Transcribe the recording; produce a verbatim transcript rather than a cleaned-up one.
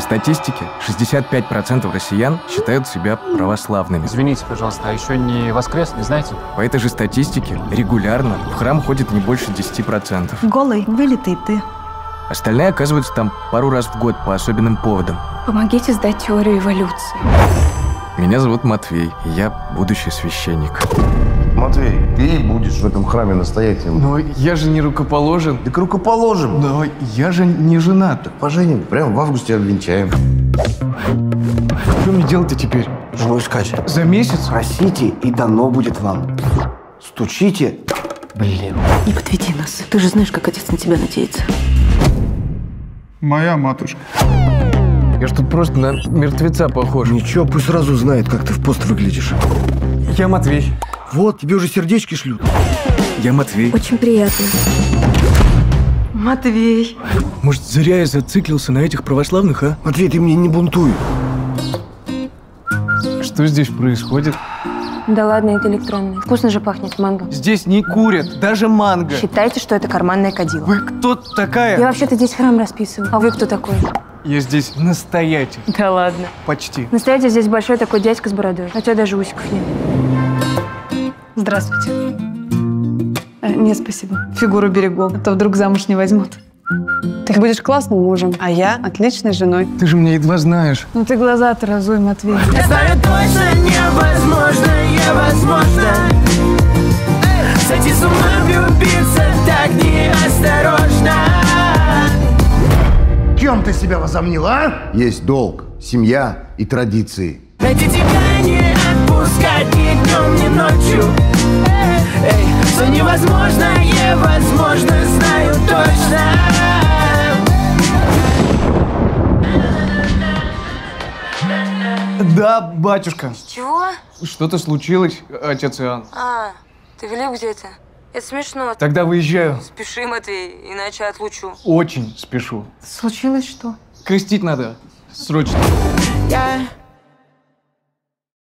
По статистике, шестьдесят пять процентов россиян считают себя православными. Извините, пожалуйста, а еще не воскресли, знаете? По этой же статистике регулярно в храм ходит не больше десяти процентов. Голый, вылитый ты. Остальные оказываются там пару раз в год по особенным поводам. Помогите сдать теорию эволюции. Меня зовут Матвей, и я будущий священник. Матвей, ты будешь в этом храме настоятелем. Но я же не рукоположен. Так рукоположен. Но я же не женат. Так поженим, прямо в августе обвенчаем. Что мне делать-то теперь? Жену искать. За месяц? Просите, и дано будет вам. Стучите. Блин. Не подведи нас. Ты же знаешь, как отец на тебя надеется. Моя матушка. Я ж тут просто на мертвеца похож. Ничего, пусть сразу знает, как ты в пост выглядишь. Я Матвей. Вот, тебе уже сердечки шлют. Я Матвей. Очень приятно. Матвей. Может, зря я зациклился на этих православных, а? Матвей, ты мне не бунтуй. Что здесь происходит? Да ладно, это электронный. Вкусно же пахнет манго. Здесь не курят, даже манго. Считайте, что это карманная кадила. Вы кто такая? Я вообще-то здесь храм расписываю. А вы кто такой? Я здесь настоятель. Да ладно. Почти. Настоятель здесь большой такой дядька с бородой. Хотя даже усиков нет. Здравствуйте. Э, нет, спасибо. Фигуру берегу, а то вдруг замуж не возьмут. Ты будешь классным мужем, а я отличной женой. Ты же меня едва знаешь. Ну ты глаза-то разуй, Матвей. Это точно невозможно, невозможно. Сойти с ума, влюбиться так неосторожно. Кем ты себя возомнила, а? Есть долг, семья и традиции. Эти тебя не отпускать ни днем, ни ночью. Эй, эй, все невозможно, невозможно, знаю точно. Да, батюшка. Чего? Что-то случилось, отец Иоанн. А, ты в лифте где-то? Это смешно. Тогда выезжаю. Спеши, Матвей, иначе отлучу. Очень спешу. Случилось что? Крестить надо. Срочно. Я...